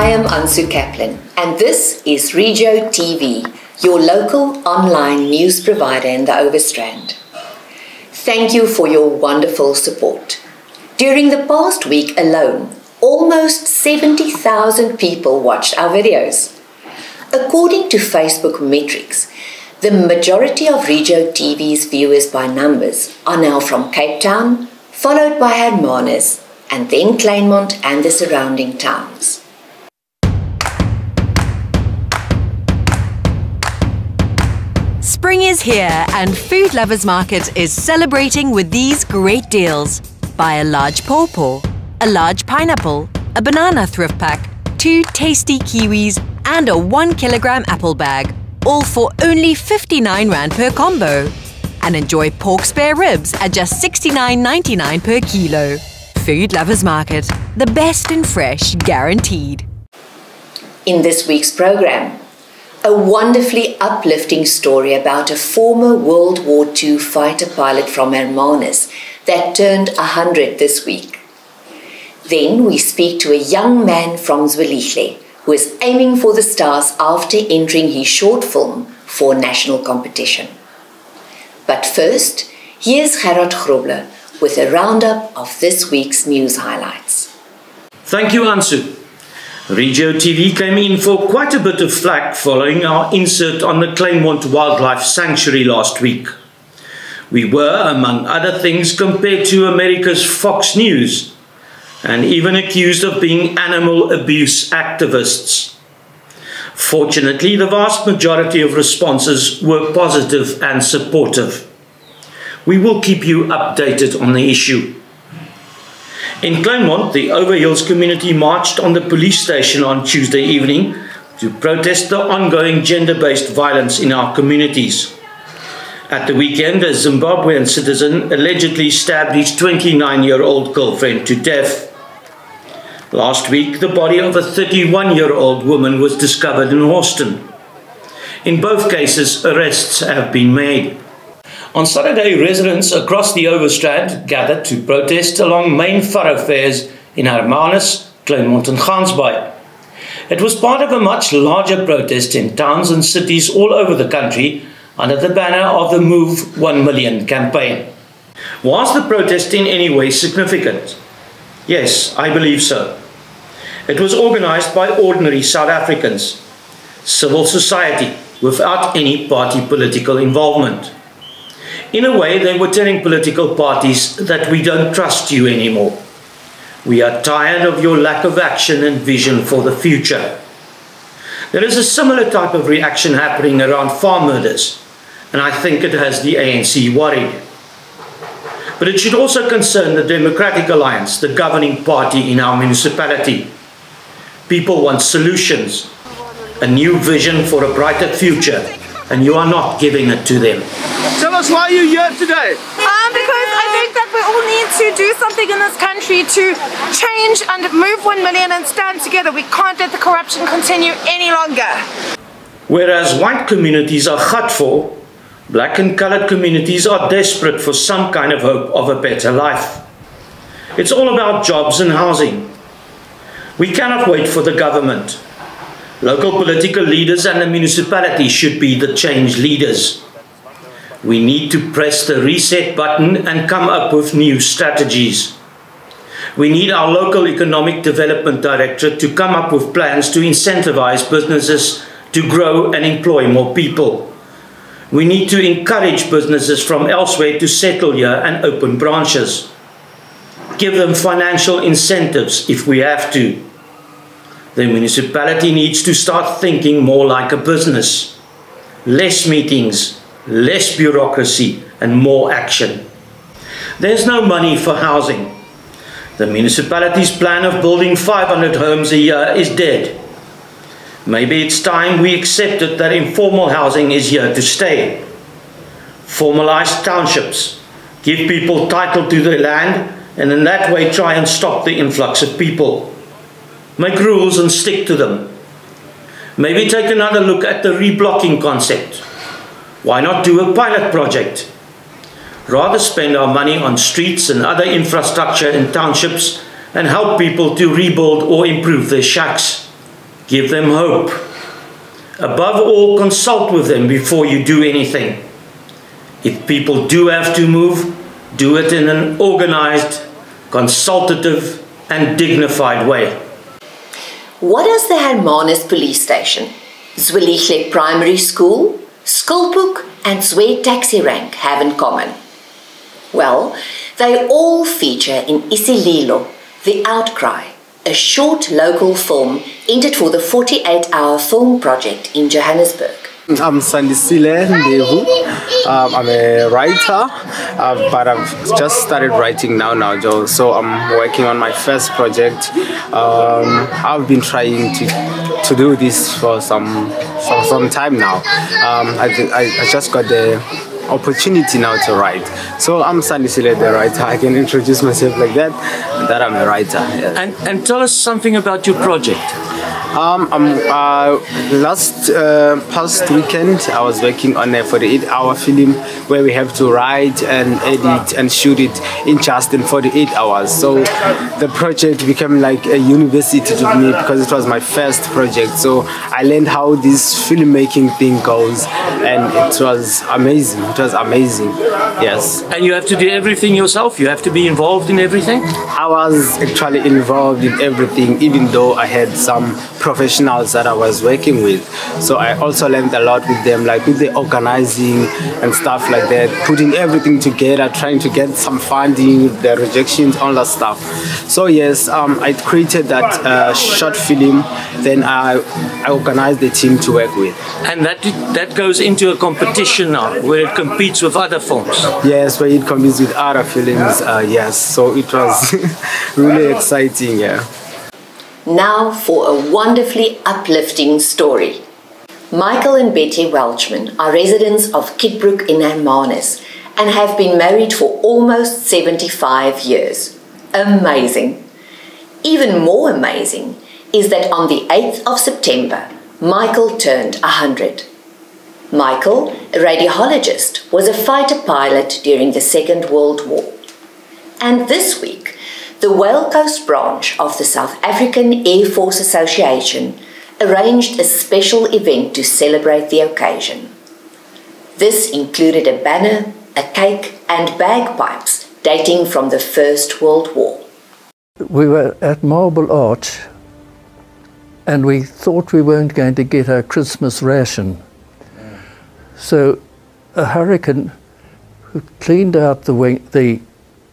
I am Ansu Kaplan, and this is Regio TV, your local online news provider in the Overstrand. Thank you for your wonderful support. During the past week alone, almost 70,000 people watched our videos. According to Facebook metrics, the majority of Regio TV's viewers by numbers are now from Cape Town, followed by Hermanus, and then Kleinmond and the surrounding towns. Spring is here and Food Lovers Market is celebrating with these great deals. Buy a large pawpaw, a large pineapple, a banana thrift pack, two tasty kiwis and a 1 kilogram apple bag, all for only 59 Rand per combo. And enjoy pork spare ribs at just 69.99 per kilo. Food Lovers Market, the best and fresh, guaranteed. In this week's program, a wonderfully uplifting story about a former World War II fighter pilot from Hermanus that turned 100 this week. Then we speak to a young man from Zwelihle who is aiming for the stars after entering his short film for national competition. But first, here's Gerard Grobler with a roundup of this week's news highlights. Thank you, Ansu. Regio TV came in for quite a bit of flack following our insert on the Kleinmond Wildlife Sanctuary last week. We were, among other things, compared to America's Fox News and even accused of being animal abuse activists. Fortunately, the vast majority of responses were positive and supportive. We will keep you updated on the issue. In Kleinmond, the Overhills community marched on the police station on Tuesday evening to protest the ongoing gender-based violence in our communities. At the weekend, a Zimbabwean citizen allegedly stabbed his 29-year-old girlfriend to death. Last week, the body of a 31-year-old woman was discovered in Houston. In both cases, arrests have been made. On Saturday, residents across the Overstrand gathered to protest along main thoroughfares in Hermanus, Kleinmond and Gansbaai. It was part of a much larger protest in towns and cities all over the country under the banner of the Move 1 Million campaign. Was the protest in any way significant? Yes, I believe so. It was organized by ordinary South Africans, civil society, without any party political involvement. In a way, they were telling political parties that we don't trust you anymore. We are tired of your lack of action and vision for the future. There is a similar type of reaction happening around farm murders, and I think it has the ANC worried. But it should also concern the Democratic Alliance, the governing party in our municipality. People want solutions, a new vision for a brighter future, and you are not giving it to them. Tell us why you're here today. Because I think that we all need to do something in this country to change and move 1 million and stand together. We can't let the corruption continue any longer. Whereas white communities are gat for, black and coloured communities are desperate for some kind of hope of a better life. It's all about jobs and housing. We cannot wait for the government. Local political leaders and the municipality should be the change leaders. We need to press the reset button and come up with new strategies. We need our local economic development directorate to come up with plans to incentivize businesses to grow and employ more people. We need to encourage businesses from elsewhere to settle here and open branches. Give them financial incentives if we have to. The municipality needs to start thinking more like a business. Less meetings, less bureaucracy and more action. There's no money for housing. The municipality's plan of building 500 homes a year is dead. Maybe it's time we accepted that informal housing is here to stay. Formalize townships, give people title to their land and in that way try and stop the influx of people. Make rules and stick to them. Maybe take another look at the reblocking concept. Why not do a pilot project? Rather spend our money on streets and other infrastructure in townships and help people to rebuild or improve their shacks. Give them hope. Above all, consult with them before you do anything. If people do have to move, do it in an organized, consultative and dignified way. What does the Hermanus police station, Zwelihle Primary School, Skulpuk and Zwe Taxi Rank have in common? Well, they all feature in Isililo, The Outcry, a short local film ended for the 48-hour film project in Johannesburg. I'm Sandisile Nebu. I'm a writer, but I've just started writing now, Joe. So I'm working on my first project. I've been trying to do this for some time now. I just got the opportunity now to write. So I'm Sandisile, the writer. I can introduce myself like that. That I'm a writer. Yes. And tell us something about your project. Past weekend I was working on a 48-hour film where we have to write and edit and shoot it in just 48 hours. So the project became like a university to me because it was my first project. So I learned how this filmmaking thing goes, and it was amazing. It was amazing. Yes. And you have to do everything yourself? You have to be involved in everything? I was actually involved in everything, even though I had some professionals that I was working with. So I also learned a lot with them, like with the organizing and stuff like that, putting everything together, trying to get some funding, the rejections, all that stuff. So yes, I created that short film, then I organized the team to work with. And that goes into a competition now, where it competes with other films? Yes, where it competes with other films, yes. So it was really exciting, yeah. Now for a wonderfully uplifting story. Michael and Betty Welchman are residents of Kidbrook in Hermanus and have been married for almost 75 years. Amazing! Even more amazing is that on the 8th of September, Michael turned 100. Michael, a radiologist, was a fighter pilot during the Second World War. And this week, the Whale Coast branch of the South African Air Force Association arranged a special event to celebrate the occasion. This included a banner, a cake and bagpipes dating from the First World War. We were at Marble Arch and we thought we weren't going to get our Christmas ration. So a hurricane cleaned out the wing,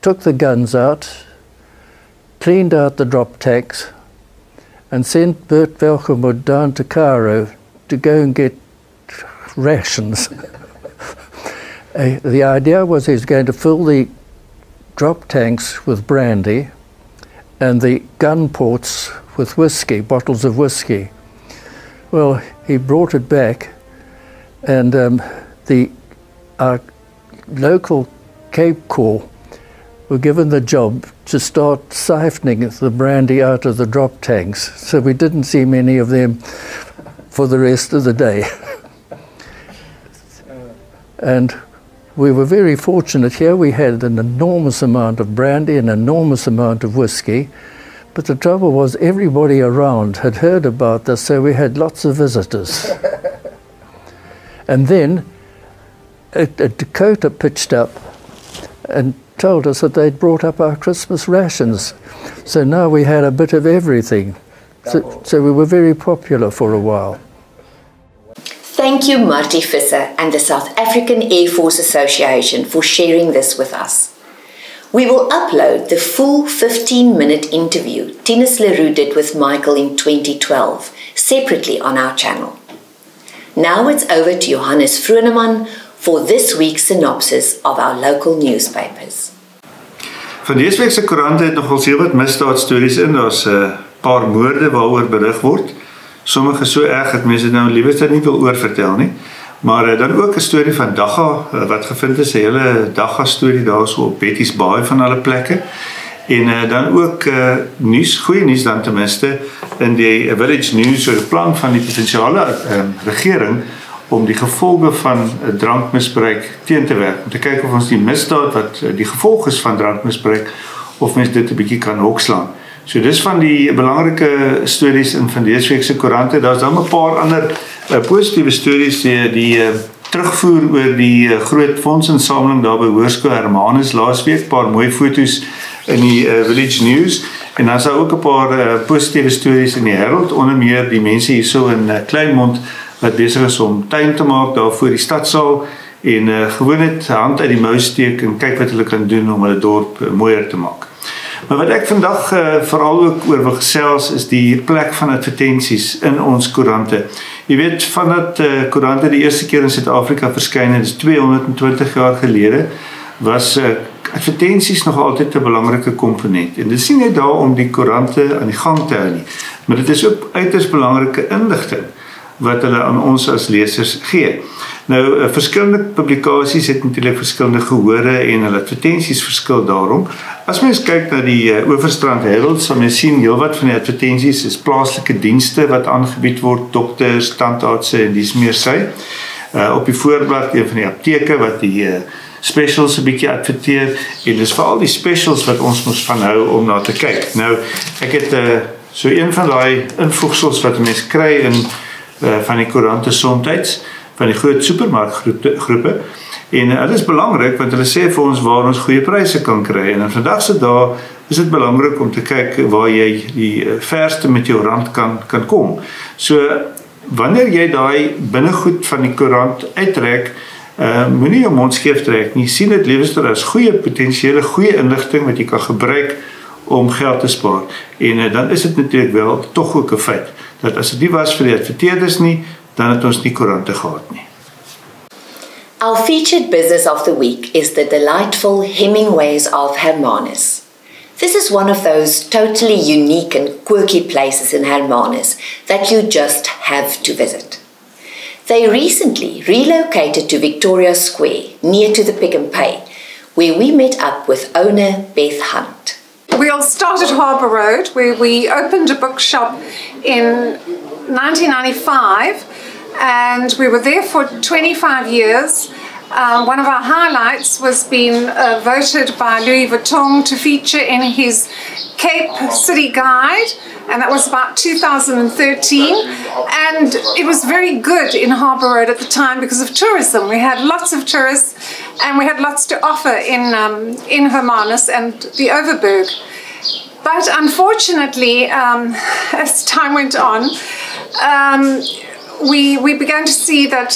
took the guns out, cleaned out the drop tacks and sent Bert Welchman down to Cairo to go and get rations. The idea was he was going to fill the drop tanks with brandy and the gun ports with whiskey, bottles of whiskey. Well, he brought it back and our local Cape Corps were given the job to start siphoning the brandy out of the drop tanks. So we didn't see many of them for the rest of the day. And we were very fortunate here. We had an enormous amount of brandy, an enormous amount of whiskey. But the trouble was everybody around had heard about this, so we had lots of visitors. And then a Dakota pitched up and told us that they'd brought up our Christmas rations. So now we had a bit of everything. So we were very popular for a while. Thank you, Marti Fisser and the South African Air Force Association for sharing this with us. We will upload the full 15-minute interview Tinus Leroux did with Michael in 2012, separately on our channel. Now it's over to Johannes Froneman for this week's synopsis of our local newspapers. Van deze week se koerante het nogal sewe wat misdaadstories in. Daar's 'n paar moorde waaroor berig word. Sommige so erg dat mense nou liewerste nie wil oorvertel nie. Maar dan ook 'n storie van Dagga wat gevind is, 'n hele Dagga storie daarso op Betty's Bay van alle plekke. En dan ook nuus, goeie nuus dan ten minste in die village news oor die plan van die provinsiale regering om die gevolge van drankmisbruik teen te werk, om te kyk of ons die misdaad wat die gevolg is van drankmisbruik, of mens dit 'n bietjie kan hokslaan. So dis van die belangrike stories in van dese week se koerante. Daar's dan 'n paar ander positiewe stories, die terugvoer oor die groot fondsinsameling daar by Hoërskool Hermanus laasweek, paar mooi foto's in die Village News, en dan is daar ook 'n paar positiewe stories in die Herald, onder meer die mense hierso in Kleinmond wat besig is om tuin te maak daar voor die stadsaal, en gewoon net hand uit die mou steek en kyk wat hulle kan doen om hulle dorp mooier te maak. Maar wat ek vandag veral ook oor wil gesels is die plek van advertensies in ons koerante. Jy weet, vandat koerante die eerste keer in Suid-Afrika verskyn het, is 220 jaar gelede, was advertensies nog altyd 'n belangrike komponent. En dit is nie net daar om die koerante aan die gang te hou nie, maar dit is ook uiters belangrike inligting wat hulle aan ons as lesers gee. Nou, verskillende publikasies het natuurlik verskillende gehore en hulle advertensies verskil daarom. As mens kyk na die Overstrand Herald, sal mens sien heelwat van die advertensies is plaaslike dienste wat aangebied word, dokters, tandartse en dis meer sy. Op die voorblad een van die apteke wat die specials 'n bietjie adverteer, en dis veral die specials wat ons moet van hou om na te kyk. Nou, ek het so een van daai invoegsels wat mense kry in van die koerante somtyds, van die groot supermarktgroepe, en dit is belangrik want hulle sê vir ons waar ons goeie pryse kan kry, en in vandagse dae is dit belangrik om te kyk waar jy die verste met jou rand kan kom. So wanneer jy daai binnegoed van die koerant uittrek, moenie jou mond skeef trek nie, sien dit liewerster as goeie potensiële goeie inligting wat jy kan gebruik om geld te spaar. En dan is dit natuurlik wel tog ook 'n feit dat as dit nie was vir die adverteerders nie, dan het ons nie koerante gehad nie. Our featured business of the week is the delightful Hemingways of Hermanus. This is one of those totally unique and quirky places in Hermanus that you just have to visit. They recently relocated to Victoria Square, near to the Pick n Pay, where we met up with owner Beth Hunt. We all started Harbour Road, where we opened a bookshop in 1995, and we were there for 25 years. One of our highlights was being voted by Louis Vuitton to feature in his Cape City Guide, and that was about 2013, and it was very good in Harbour Road at the time because of tourism. We had lots of tourists and we had lots to offer in Hermanus and the Overberg. But unfortunately, as time went on, we began to see that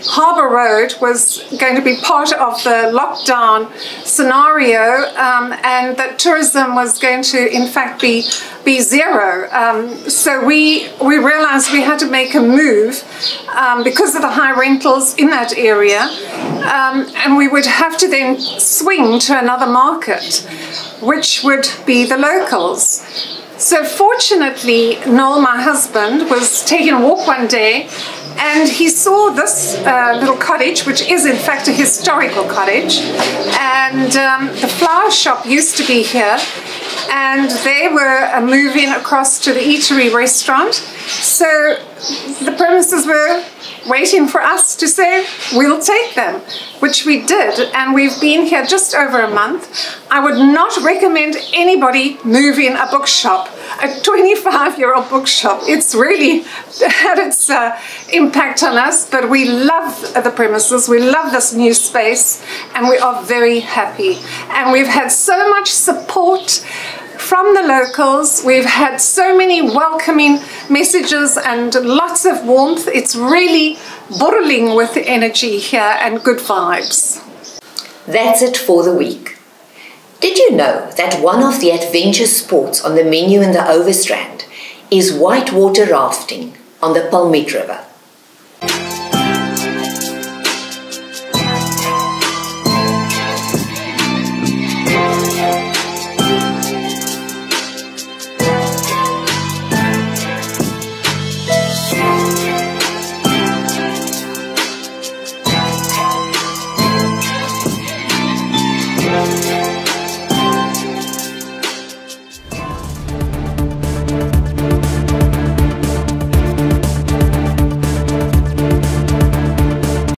Harbour Road was going to be part of the lockdown scenario, and that tourism was going to, in fact, be zero. So we realized we had to make a move because of the high rentals in that area, and we would have to then swing to another market, which would be the locals. So fortunately, Noel, my husband, was taking a walk one day, and he saw this little cottage, which is in fact a historical cottage, and the flower shop used to be here, and they were moving across to the eatery restaurant. So the premises were waiting for us to say, we'll take them, which we did, and we've been here just over a month. I would not recommend anybody moving a bookshop, a 25-year-old bookshop. It's really had its impact on us, but we love the premises, we love this new space, and we are very happy. And we've had so much support from the locals. We've had so many welcoming messages and lots of warmth. It's really boiling with energy here and good vibes. That's it for the week. Did you know that one of the adventure sports on the menu in the Overstrand is whitewater rafting on the Palmet River?